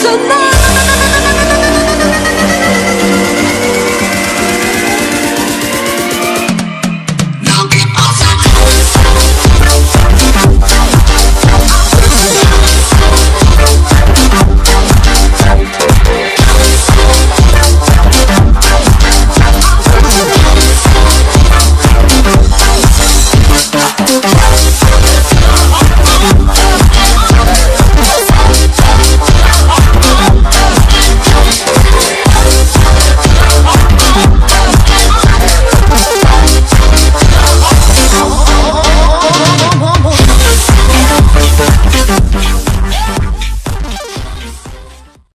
Tonight.